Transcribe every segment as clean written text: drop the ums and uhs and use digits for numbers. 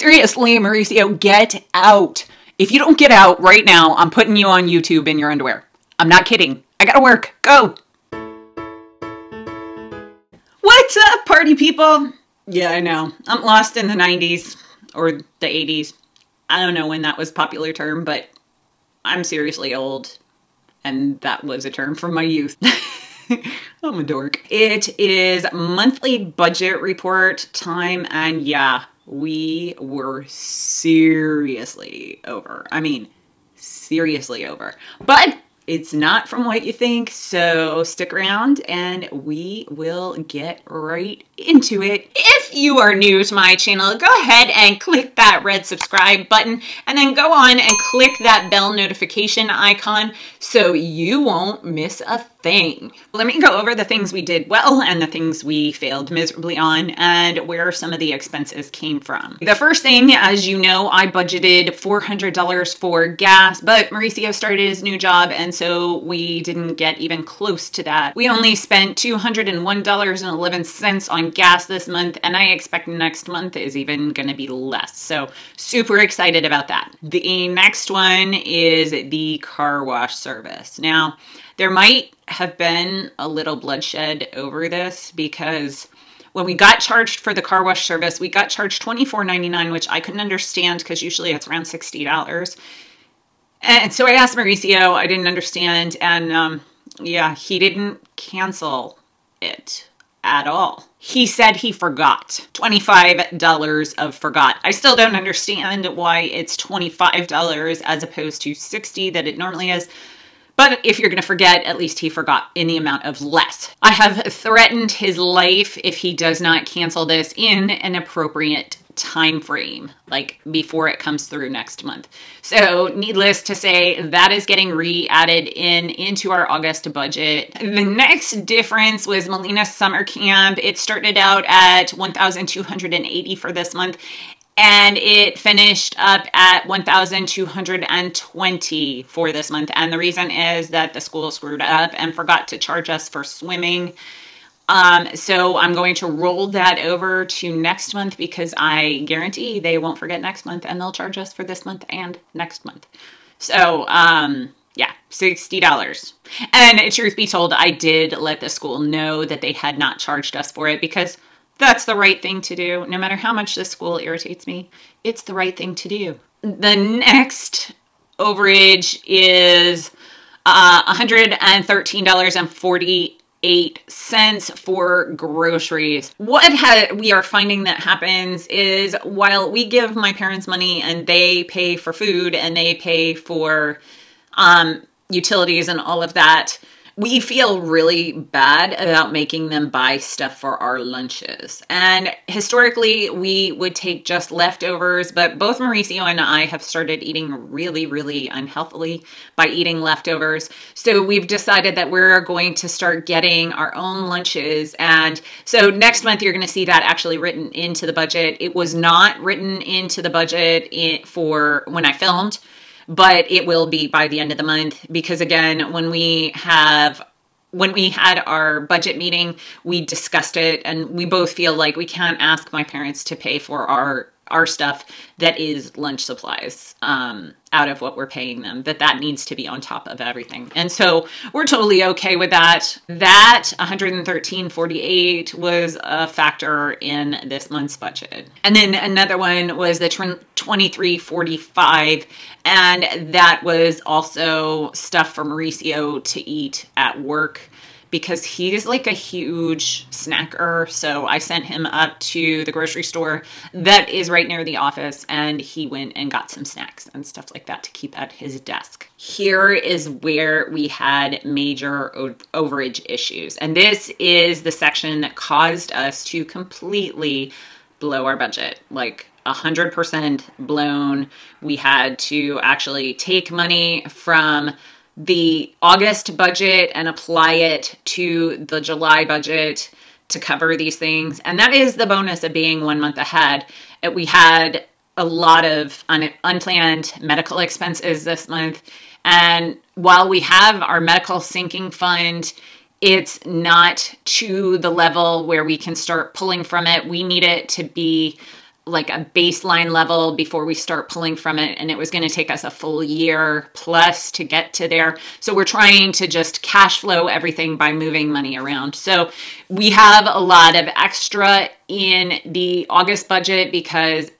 Seriously, Mauricio, get out. If you don't get out right now, I'm putting you on YouTube in your underwear. I'm not kidding. I gotta work. Go. What's up, party people? Yeah, I know. I'm lost in the 90s or the 80s. I don't know when that was a popular term, but I'm seriously old. And that was a term from my youth. I'm a dork. It is monthly budget report time, and yeah, we were seriously over. I mean, seriously over. But it's not from what you think, so stick around and we will get right into it. If you are new to my channel, go ahead and click that red subscribe button and then go on and click that bell notification icon so you won't miss a thing. Let me go over the things we did well and the things we failed miserably on and where some of the expenses came from. The first thing, as you know, I budgeted $400 for gas, but Mauricio started his new job and so we didn't get even close to that. We only spent $201.11 on gas this month, and I expect next month is even gonna be less. So super excited about that. The next one is the car wash service. Now, there might have been a little bloodshed over this because when we got charged for the car wash service, we got charged $24.99, which I couldn't understand because usually it's around $60. And so I asked Mauricio, I didn't understand, and yeah, he didn't cancel it at all. He said he forgot. $25 of forgot. I still don't understand why it's $25 as opposed to $60 that it normally is. But if you're going to forget, at least he forgot in the amount of less. I have threatened his life if he does not cancel this in an appropriate time frame, like before it comes through next month. So needless to say, that is getting re-added into our August budget. The next difference was Melina's summer camp. It started out at $1,280 for this month, and it finished up at $1,220 for this month. And the reason is that the school screwed up and forgot to charge us for swimming. So I'm going to roll that over to next month because I guarantee they won't forget next month and they'll charge us for this month and next month. So, yeah, $60. And truth be told, I did let the school know that they had not charged us for it because that's the right thing to do. No matter how much this school irritates me, it's the right thing to do. The next overage is $113.48 for groceries. What we are finding that happens is while we give my parents money and they pay for food and they pay for utilities and all of that, we feel really bad about making them buy stuff for our lunches. And historically, we would take just leftovers, but both Mauricio and I have started eating really, really unhealthily by eating leftovers. So we've decided that we're going to start getting our own lunches. And so next month, you're gonna see that actually written into the budget. It was not written into the budget for when I filmed, but it will be by the end of the month because, again, when we had our budget meeting, we discussed it and we both feel like we can't ask my parents to pay for our stuff that is lunch supplies out of what we're paying them, that needs to be on top of everything. And so we're totally okay with that. That $113.48 was a factor in this month's budget. And then another one was the $23.45, and that was also stuff for Mauricio to eat at work, because he is like a huge snacker. So I sent him up to the grocery store that is right near the office and he went and got some snacks and stuff like that to keep at his desk. Here is where we had major overage issues. And this is the section that caused us to completely blow our budget, like 100% blown. We had to actually take money from the August budget and apply it to the July budget to cover these things. And that is the bonus of being 1 month ahead. We had a lot of unplanned medical expenses this month. And while we have our medical sinking fund, it's not to the level where we can start pulling from it. We need it to be like a baseline level before we start pulling from it. And it was going to take us a full year plus to get to there. So we're trying to just cash flow everything by moving money around. So we have a lot of extra in the August budget because,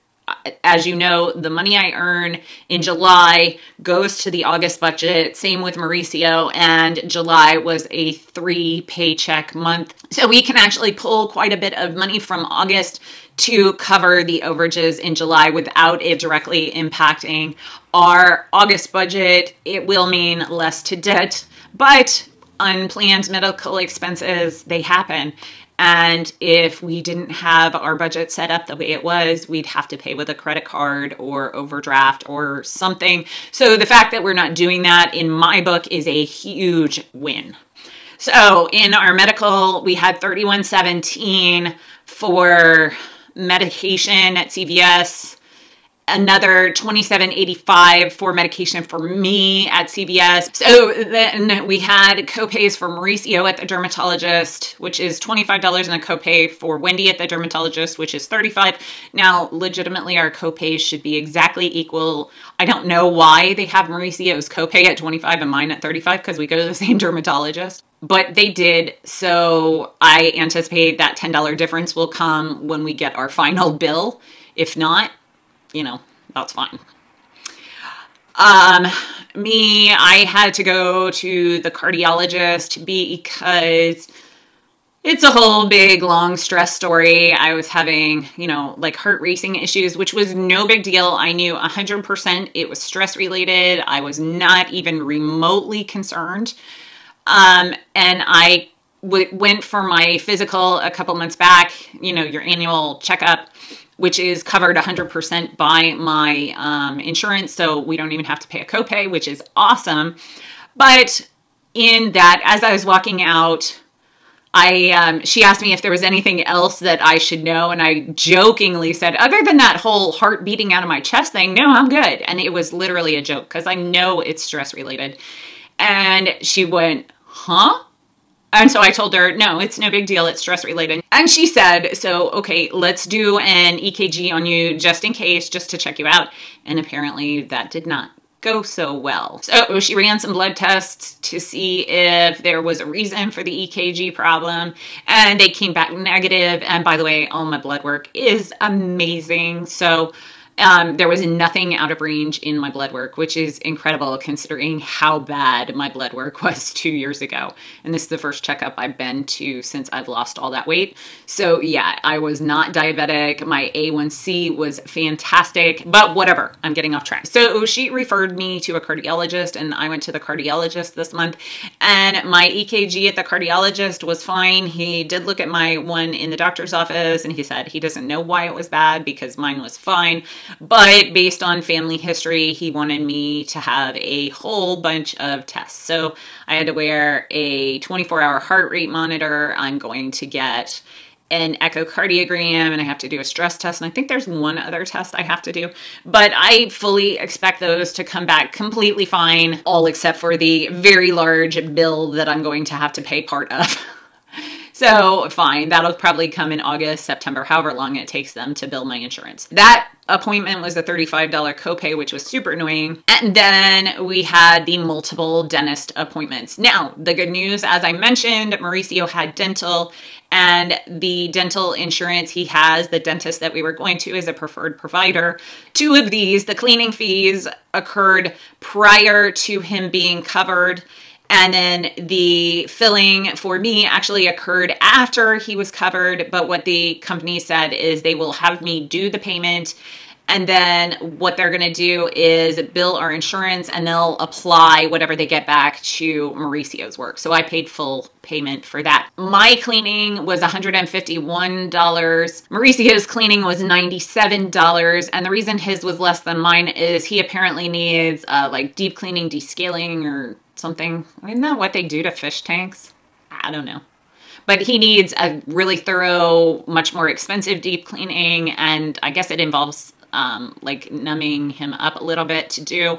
as you know, the money I earn in July goes to the August budget. Same with Mauricio, and July was a 3 paycheck month. So we can actually pull quite a bit of money from August to cover the overages in July without it directly impacting our August budget. It will mean less to debt, but unplanned medical expenses, they happen. And if we didn't have our budget set up the way it was, we'd have to pay with a credit card or overdraft or something. So the fact that we're not doing that, in my book, is a huge win. So in our medical, we had $31.17 for medication at CVS, another $27.85 for medication for me at CVS. So then we had copays for Mauricio at the dermatologist, which is $25, and a copay for Wendy at the dermatologist, which is $35. Now, legitimately, our copays should be exactly equal. I don't know why they have Mauricio's copay at $25 and mine at $35, because we go to the same dermatologist. But they did, so I anticipate that $10 difference will come when we get our final bill. If not, you know, that's fine. Me, I had to go to the cardiologist because it's a whole big, long stress story. I was having, you know, like heart racing issues, which was no big deal. I knew 100% it was stress related. I was not even remotely concerned. And I went for my physical a couple months back, you know, your annual checkup, which is covered 100% by my insurance, so we don't even have to pay a copay, which is awesome. But in that, as I was walking out, she asked me if there was anything else that I should know, and I jokingly said, other than that whole heart beating out of my chest thing, no, I'm good. And it was literally a joke, because I know it's stress-related. And she went, huh? And so I told her, no, it's no big deal. It's stress related. And she said, so, okay, let's do an EKG on you just in case, just to check you out. And apparently that did not go so well. So she ran some blood tests to see if there was a reason for the EKG problem, and they came back negative. And by the way, all my blood work is amazing. So there was nothing out of range in my blood work, which is incredible considering how bad my blood work was 2 years ago. And this is the first checkup I've been to since I've lost all that weight. So yeah, I was not diabetic. My A1C was fantastic, but whatever, I'm getting off track. So she referred me to a cardiologist, and I went to the cardiologist this month, and my EKG at the cardiologist was fine. He did look at my one in the doctor's office, and he said he doesn't know why it was bad because mine was fine. But based on family history, he wanted me to have a whole bunch of tests. So I had to wear a 24-hour heart rate monitor. I'm going to get an echocardiogram, and I have to do a stress test. And I think there's one other test I have to do, but I fully expect those to come back completely fine, all except for the very large bill that I'm going to have to pay part of. So fine, that'll probably come in August, September, however long it takes them to bill my insurance. That appointment was a $35 copay, which was super annoying. And then we had the multiple dentist appointments. Now, the good news, as I mentioned, Mauricio had dental, and the dental insurance he has, the dentist that we were going to, is a preferred provider. Two of these, the cleaning fees, occurred prior to him being covered. And then the filling for me actually occurred after he was covered. But what the company said is they will have me do the payment, and then what they're going to do is bill our insurance, and they'll apply whatever they get back to Mauricio's work. So I paid full payment for that. My cleaning was $151. Mauricio's cleaning was $97. And the reason his was less than mine is he apparently needs like deep cleaning, descaling, or something. Isn't that what they do to fish tanks? I don't know. But he needs a really thorough, much more expensive deep cleaning, and I guess it involves like numbing him up a little bit to do.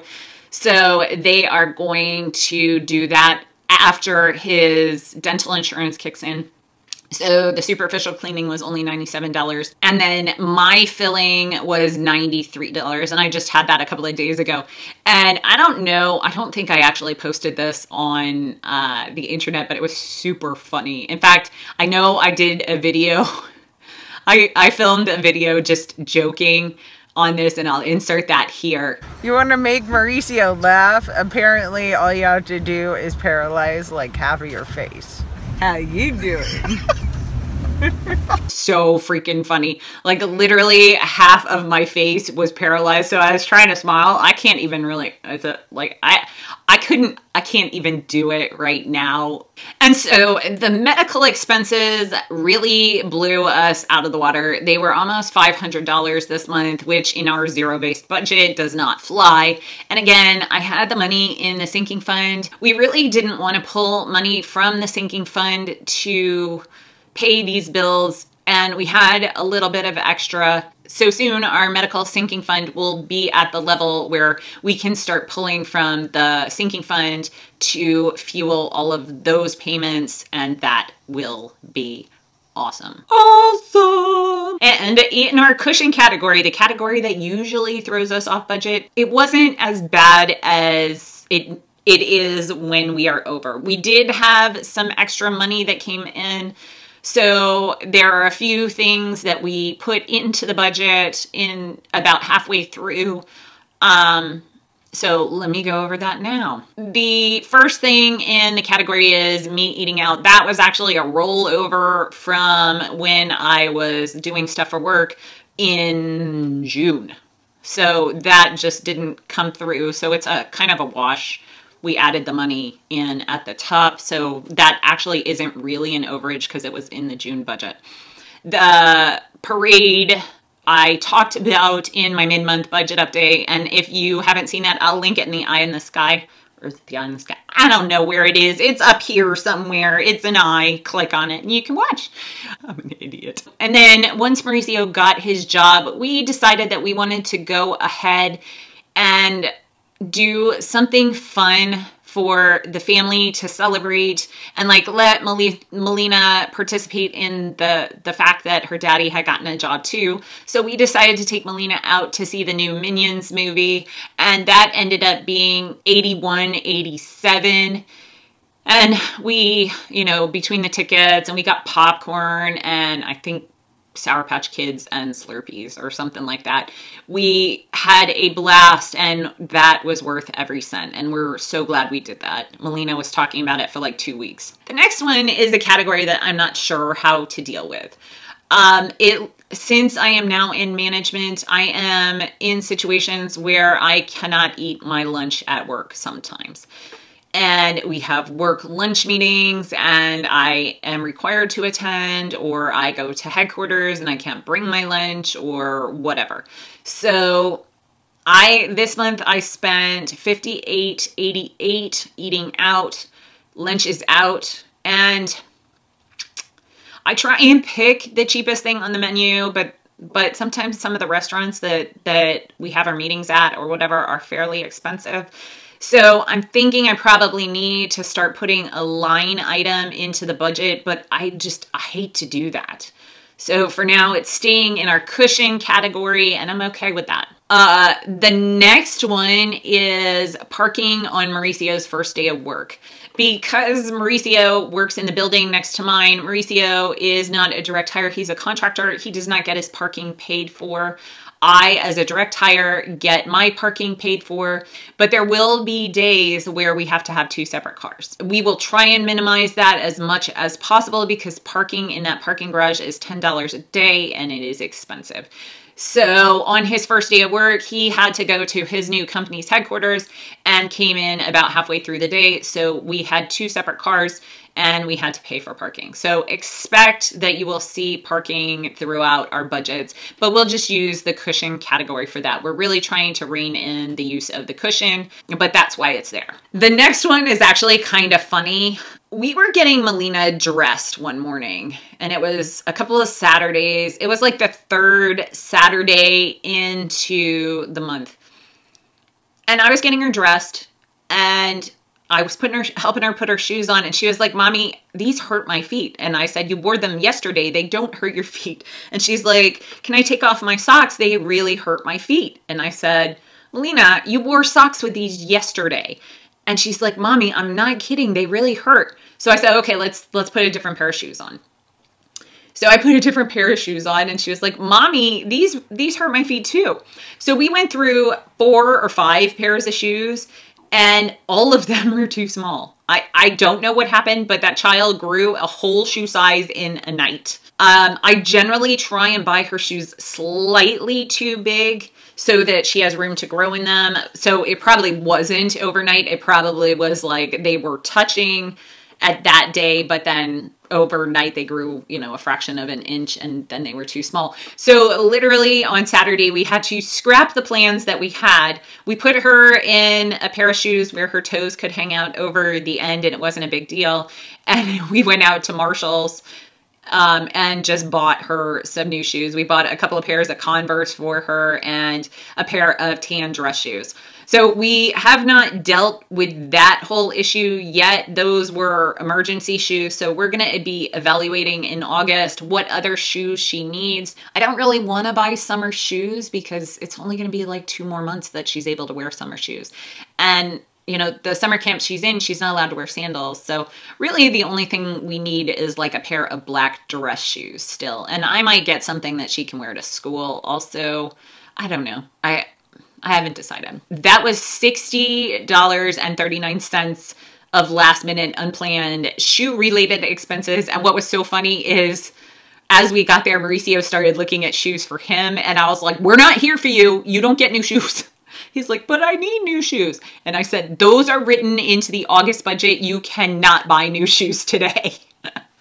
So they are going to do that after his dental insurance kicks in. So the superficial cleaning was only $97. And then my filling was $93. And I just had that a couple of days ago. And I don't know, I don't think I actually posted this on the internet, but it was super funny. In fact, I know I did a video. I filmed a video just joking on this, and I'll insert that here. You want to make Mauricio laugh? Apparently all you have to do is paralyze like half of your face. How you doing? So freaking funny. Like literally half of my face was paralyzed. So I was trying to smile. I can't even really, it's a, like I can't even do it right now. And so the medical expenses really blew us out of the water. They were almost $500 this month, which in our zero-based budget does not fly. And again, I had the money in the sinking fund. We really didn't want to pull money from the sinking fund to pay these bills, and we had a little bit of extra. So soon our medical sinking fund will be at the level where we can start pulling from the sinking fund to fuel all of those payments, and that will be awesome. Awesome! And in our cushion category, the category that usually throws us off budget, it wasn't as bad as it is when we are over. We did have some extra money that came in. So there are a few things that we put into the budget in about halfway through. So let me go over that now. The first thing in the category is me eating out. That was actually a rollover from when I was doing stuff for work in June. So that just didn't come through. So it's a kind of a wash. We added the money in at the top, so that actually isn't really an overage because it was in the June budget. The parade I talked about in my mid-month budget update, and if you haven't seen that, I'll link it in the eye in the sky. Or is it the eye in the sky? I don't know where it is. It's up here somewhere. It's an eye. Click on it and you can watch. I'm an idiot. And then once Mauricio got his job, we decided that we wanted to go ahead and do something fun for the family to celebrate, and like let Melina participate in the fact that her daddy had gotten a job too. So we decided to take Melina out to see the new Minions movie, and that ended up being $81.87. And we, you know, between the tickets, and we got popcorn and I think Sour Patch Kids and Slurpees or something like that. We had a blast, and that was worth every cent, and we're so glad we did that. Melina was talking about it for like 2 weeks. The next one is a category that I'm not sure how to deal with. Since I am now in management, I am in situations where I cannot eat my lunch at work sometimes. And we have work lunch meetings, and I am required to attend, or I go to headquarters and I can't bring my lunch or whatever. So this month I spent $58.88 eating out. Lunch is out, and I try and pick the cheapest thing on the menu, but sometimes some of the restaurants that we have our meetings at or whatever are fairly expensive. So I'm thinking I probably need to start putting a line item into the budget, but I hate to do that. So for now, it's staying in our cushion category, and I'm okay with that. The next one is parking on Mauricio's first day of work. Because Mauricio works in the building next to mine, Mauricio is not a direct hire. He's a contractor. He does not get his parking paid for. I, as a direct hire, get my parking paid for, but there will be days where we have to have two separate cars. We will try and minimize that as much as possible because parking in that parking garage is $10 a day, and it is expensive. So on his first day of work, he had to go to his new company's headquarters and came in about halfway through the day. So we had two separate cars, and we had to pay for parking. So expect that you will see parking throughout our budgets, but we'll just use the cushion category for that. We're really trying to rein in the use of the cushion, but that's why it's there. The next one is actually kind of funny. We were getting Melina dressed one morning, and it was a couple of Saturdays. It was like the third Saturday into the month. And I was getting her dressed, and I was helping her put her shoes on, and she was like, "Mommy, these hurt my feet." And I said, "You wore them yesterday. They don't hurt your feet." And she's like, "Can I take off my socks? They really hurt my feet." And I said, "Melina, you wore socks with these yesterday." And she's like, "Mommy, I'm not kidding. They really hurt." So I said, "Okay, let's put a different pair of shoes on." So I put a different pair of shoes on, and she was like, "Mommy, these hurt my feet too." So we went through 4 or 5 pairs of shoes, and all of them were too small. I don't know what happened, but that child grew a whole shoe size in a night. I generally try and buy her shoes slightly too big so that she has room to grow in them. So it probably wasn't overnight. It probably was like they were touching at that day, but then overnight they grew, you know, a fraction of an inch, and then they were too small. So literally on Saturday, we had to scrap the plans that we had. We put her in a pair of shoes where her toes could hang out over the end, and it wasn't a big deal. And we went out to Marshall's and just bought her some new shoes. We bought a couple of pairs of Converse for her and a pair of tan dress shoes. So we have not dealt with that whole issue yet. Those were emergency shoes. So we're going to be evaluating in August what other shoes she needs. I don't really want to buy summer shoes because it's only going to be like 2 more months that she's able to wear summer shoes. And you know, the summer camp she's in, she's not allowed to wear sandals. So really the only thing we need is like a pair of black dress shoes still. And I might get something that she can wear to school also. I don't know. I haven't decided. That was $60.39 of last minute unplanned shoe related expenses. And what was so funny is as we got there, Mauricio started looking at shoes for him. And I was like, "We're not here for you. You don't get new shoes." He's like, "But I need new shoes." And I said, "Those are written into the August budget. You cannot buy new shoes today."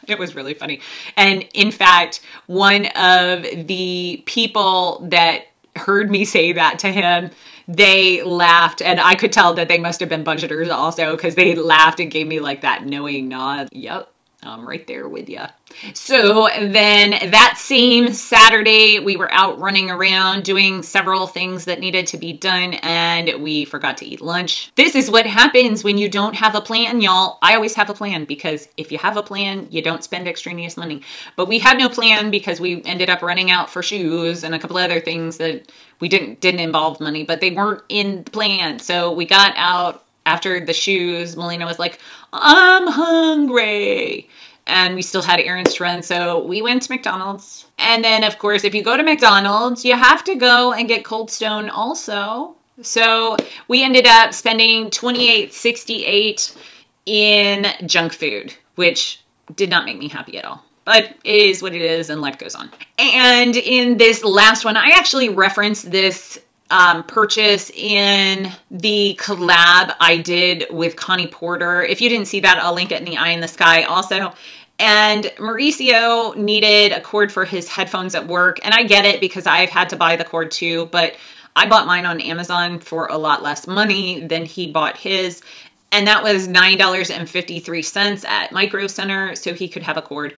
It was really funny. And in fact, one of the people that heard me say that to him, they laughed, and I could tell that they must have been budgeters also, because they laughed and gave me like that knowing nod. Yep, I'm right there with ya. So then that same Saturday, we were out running around doing several things that needed to be done, and we forgot to eat lunch. This is what happens when you don't have a plan, y'all. I always have a plan, because if you have a plan, you don't spend extraneous money. But we had no plan because we ended up running out for shoes and a couple other things that we didn't involve money, but they weren't in the plan. So we got out after the shoes. Melina was like, "I'm hungry." And we still had errands to run, so we went to McDonald's. And then, of course, if you go to McDonald's, you have to go and get Cold Stone also. So we ended up spending $28.68 in junk food, which did not make me happy at all. But it is what it is, and life goes on. And in this last one, I actually referenced this purchase in the collab I did with Connie Porter. If you didn't see that, I'll link it in the eye in the sky also. And Mauricio needed a cord for his headphones at work. And I get it, because I've had to buy the cord too, but I bought mine on Amazon for a lot less money than he bought his. And that was $9.53 at Micro Center, so he could have a cord.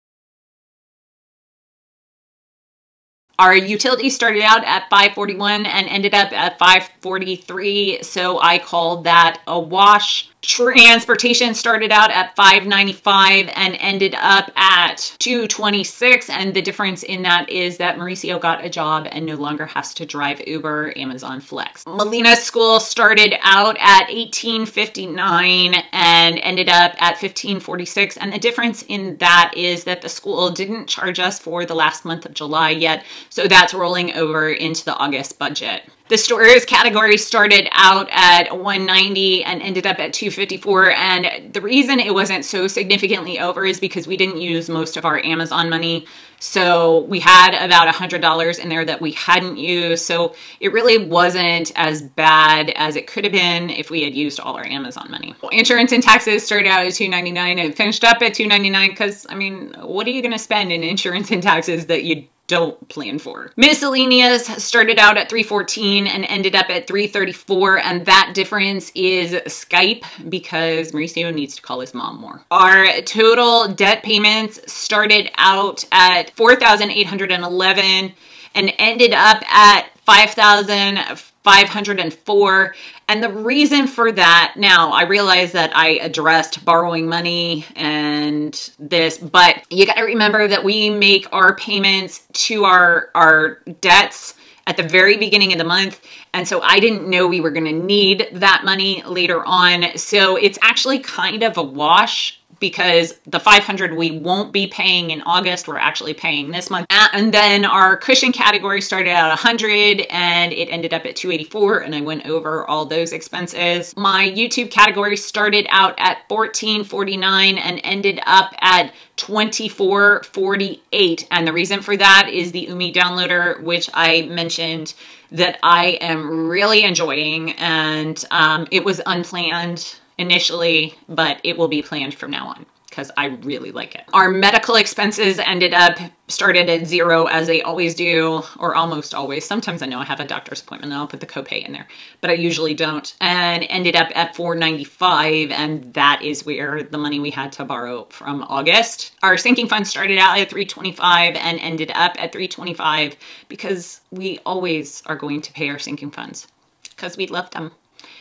Our utility started out at $5.41 and ended up at $5.43, so I called that a wash. Transportation started out at $5.95 and ended up at $2.26, and the difference in that is that Mauricio got a job and no longer has to drive Uber, Amazon Flex. Melina's school started out at $18.59 and ended up at $15.46, and the difference in that is that the school didn't charge us for the last month of July yet, so that's rolling over into the August budget. The stores category started out at $1.90 and ended up at $2.54, and the reason it wasn't so significantly over is because we didn't use most of our Amazon money, so we had about $100 in there that we hadn't used, so it really wasn't as bad as it could have been if we had used all our Amazon money. Insurance and taxes started out at $2.99 and finished up at $2.99, because, I mean, what are you going to spend in insurance and taxes that you don't plan for? Miscellaneous started out at $3.14 and ended up at $3.34, and that difference is Skype, because Mauricio needs to call his mom more. Our total debt payments started out at $4,811 and ended up at $5,000 $504. And the reason for that, now I realize that I addressed borrowing money and this, but you got to remember that we make our payments to our debts at the very beginning of the month. And so I didn't know we were going to need that money later on. So it's actually kind of a wash, because the $500 we won't be paying in August, we're actually paying this month. And then our cushion category started at $100 and it ended up at $284, and I went over all those expenses. My YouTube category started out at $14.49 and ended up at $24.48. And the reason for that is the UMI downloader, which I mentioned that I am really enjoying, and it was unplanned initially, but it will be planned from now on because I really like it. Our medical expenses started at $0 as they always do, or almost always. Sometimes I know I have a doctor's appointment and I'll put the copay in there, but I usually don't, and ended up at $4.95. And that is where the money we had to borrow from August. Our sinking fund started out at $3.25 and ended up at $3.25 because we always are going to pay our sinking funds because we love them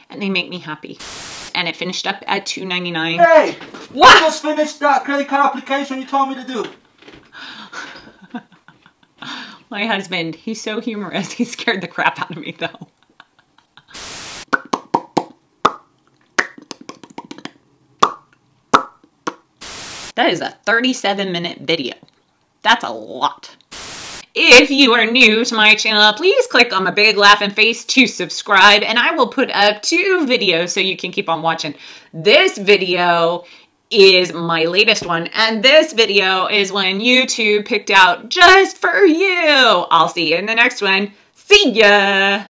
and they make me happy. And it finished up at $2.99. Hey! What? I just finished that credit card application you told me to do. My husband, he's so humorous. He scared the crap out of me, though. That is a 37-minute video. That's a lot. If you are new to my channel, please click on my big laughing face to subscribe, and I will put up 2 videos so you can keep on watching. This video is my latest one, and this video is one YouTube picked out just for you. I'll see you in the next one. See ya!